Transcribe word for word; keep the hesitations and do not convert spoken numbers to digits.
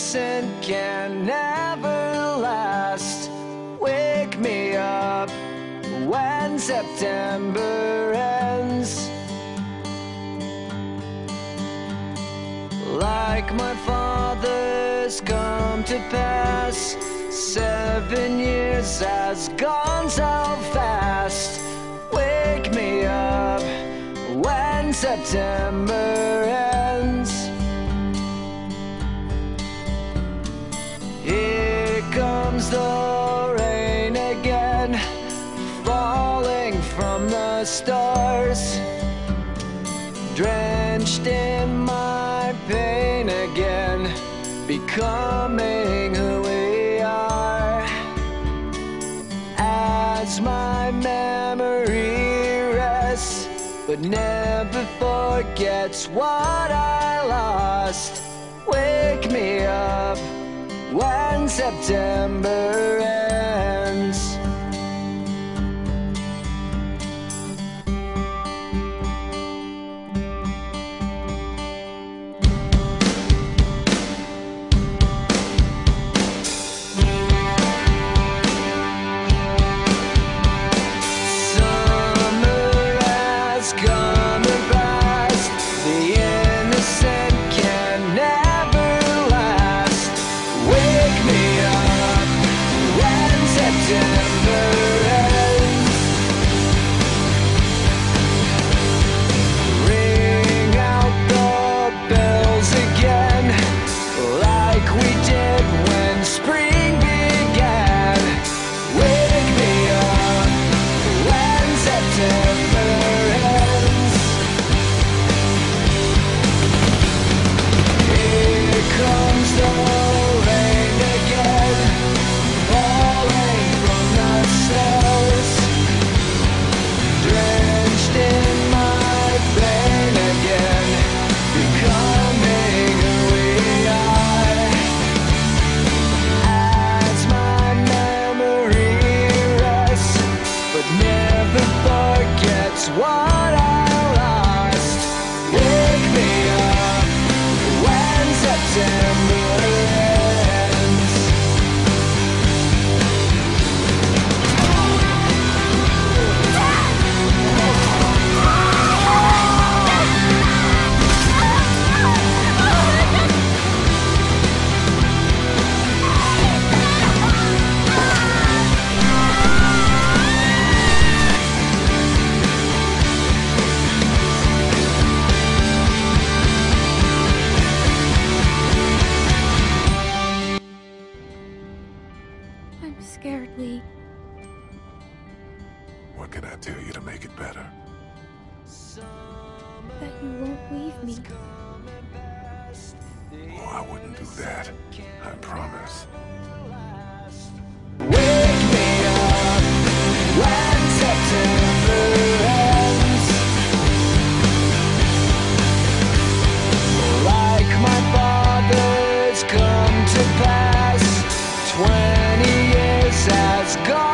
innocent can never last. Wake me up when September ends. Like my father's come to pass, seven years has gone so fast. Wake me up when September ends. Here comes the rain again, falling from the stars, drenched in my pain again, becoming who we are. As my memory rests, but never forgets what I lost. Wake me up when September ends. I'm scared, Lee. What can I tell you to make it better? That you won't leave me. Oh, I wouldn't do that. I promise. Wake me up when September ends. Like my father's come to pass, twenty years has gone.